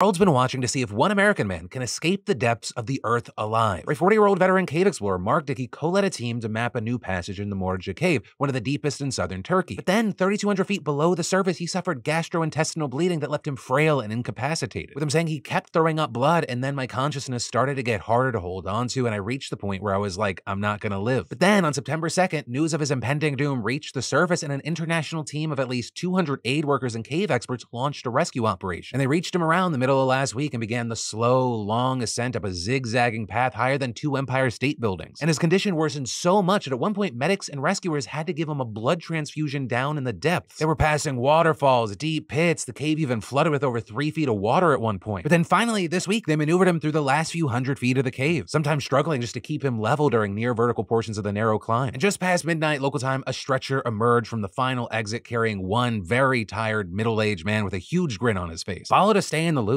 Harold's been watching to see if one American man can escape the depths of the Earth alive. A 40-year-old veteran cave explorer, Mark Dickey, co-led a team to map a new passage in the Morca Cave, one of the deepest in southern Turkey. But then, 3,200 feet below the surface, he suffered gastrointestinal bleeding that left him frail and incapacitated. With him saying he kept throwing up blood, and then my consciousness started to get harder to hold onto, and I reached the point where I was like, I'm not gonna live. But then, on September 2nd, news of his impending doom reached the surface, and an international team of at least 200 aid workers and cave experts launched a rescue operation. And they reached him around the middle of last week and began the slow, long ascent up a zigzagging path higher than 2 Empire State Buildings. And his condition worsened so much that at one point medics and rescuers had to give him a blood transfusion down in the depths. They were passing waterfalls, deep pits, the cave even flooded with over 3 feet of water at one point. But then finally, this week, they maneuvered him through the last few hundred feet of the cave, sometimes struggling just to keep him level during near-vertical portions of the narrow climb. And just past midnight local time, a stretcher emerged from the final exit carrying one very tired middle-aged man with a huge grin on his face. Followed a stay in the loop.